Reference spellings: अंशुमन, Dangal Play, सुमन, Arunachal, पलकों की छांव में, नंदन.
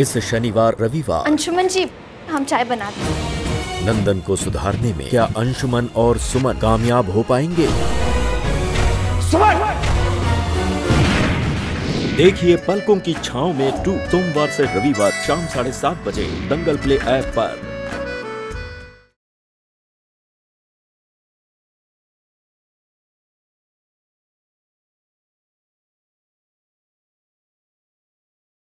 इस शनिवार रविवार। अंशुमन जी, हम चाय बनाते हैं। नंदन को सुधारने में क्या अंशुमन और सुमन कामयाब हो पाएंगे? सुमन! देखिए पलकों की छांव में 2 सोमवार से रविवार शाम 7:30 बजे दंगल प्ले ऐप पर।